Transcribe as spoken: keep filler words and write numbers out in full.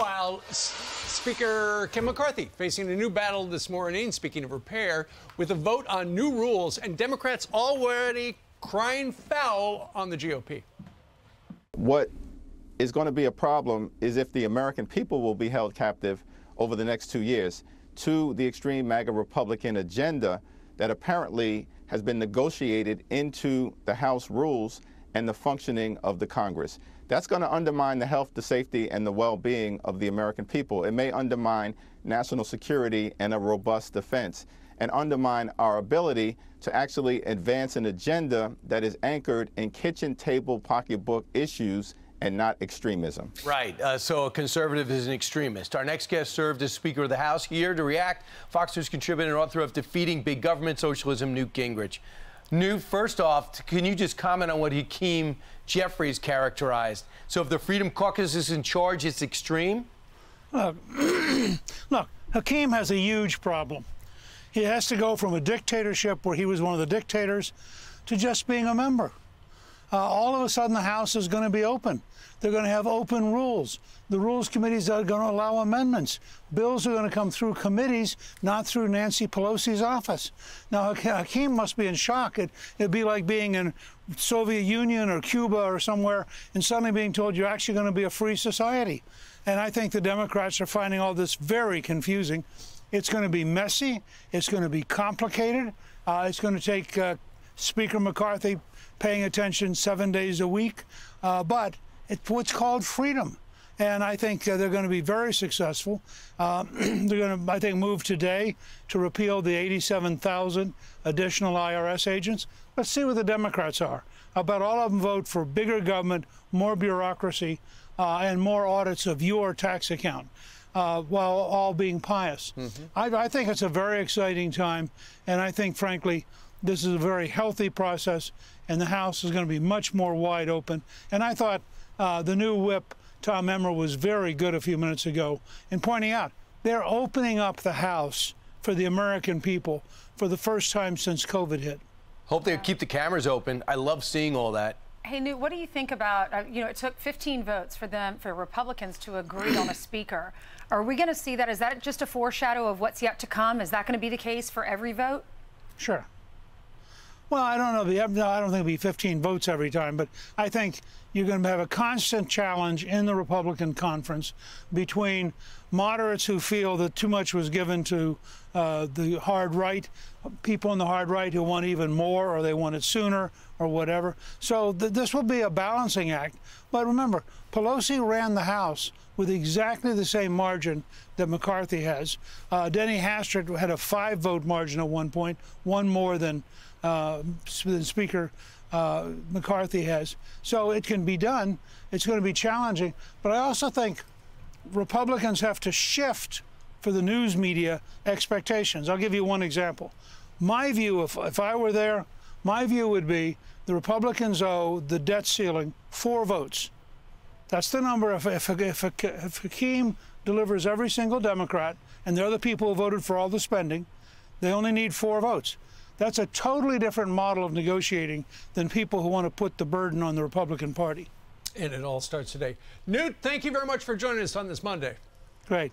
Meanwhile, Speaker Kim McCarthy facing a new battle this morning, speaking of repair, with a vote on new rules, and Democrats already crying foul on the G O P. What is going to be a problem is if the American people will be held captive over the next two years to the extreme MAGA Republican agenda that apparently has been negotiated into the House rules and the functioning of the Congress. That's going to undermine the health, the safety, and the well-being of the American people. It may undermine national security and a robust defense, and undermine our ability to actually advance an agenda that is anchored in kitchen table pocketbook issues and not extremism. Right. Uh, so a conservative is an extremist. Our next guest served as Speaker of the House. Here to react, Fox News contributor and author of Defeating Big Government Socialism, Newt Gingrich. Newt, first off, can you just comment on what Hakeem Jeffries characterized? So if the Freedom Caucus is in charge, it's extreme? Uh, look, Hakeem has a huge problem. He has to go from a dictatorship where he was one of the dictators to just being a member. Uh, all of a sudden, the House is going to be open. They're going to have open rules. The rules committees are going to allow amendments. Bills are going to come through committees, not through Nancy Pelosi's office. Now, Hakeem must be in shock. It, it'd be like being in Soviet Union or Cuba or somewhere and suddenly being told you're actually going to be a free society. And I think the Democrats are finding all this very confusing. It's going to be messy. It's going to be complicated. Uh, it's going to take uh, Speaker McCarthy paying attention seven days a week. Uh, but it's what's called freedom. And I think uh, they're going to be very successful. Uh, they're going to, I think, move today to repeal the eighty-seven thousand additional I R S agents. Let's see what the Democrats are. I bet all of them vote for bigger government, more bureaucracy, uh, and more audits of your tax account. Uh, while all being pious. Mm-hmm. I, I think it's a very exciting time, and I think, frankly, this is a very healthy process, and the House is going to be much more wide open. And I thought uh, the new whip, Tom Emmer, was very good a few minutes ago in pointing out they're opening up the House for the American people for the first time since COVID hit. Hope they keep the cameras open. I love seeing all that. Hey, Newt, what do you think about, uh, you know, it took fifteen votes for them, for Republicans to agree on a speaker. Are we going to see that? Is that just a foreshadow of what's yet to come? Is that going to be the case for every vote? Sure. Well, I don't know. No, I don't think it'll be fifteen votes every time, but I think you're going to have a constant challenge in the Republican conference between moderates who feel that too much was given to uh, the hard right, people in the hard right who want even more, or they want it sooner, or whatever. So th this will be a balancing act. But remember, Pelosi ran the House with exactly the same margin that McCarthy has. Uh, Denny Hastert had a five-vote margin at one point, one more than uh, than Speaker uh, McCarthy has. So it can be done. It's going to be challenging. But I also think Republicans have to shift for the news media expectations. I'll give you one example. My view, if, if I were there, my view would be the Republicans owe the debt ceiling four votes. That's the number. If, if, if, if Hakeem delivers every single Democrat, and they're the people who voted for all the spending, they only need four votes. That's a totally different model of negotiating than people who want to put the burden on the Republican Party. And it all starts today. Newt, thank you very much for joining us on this Monday. Great.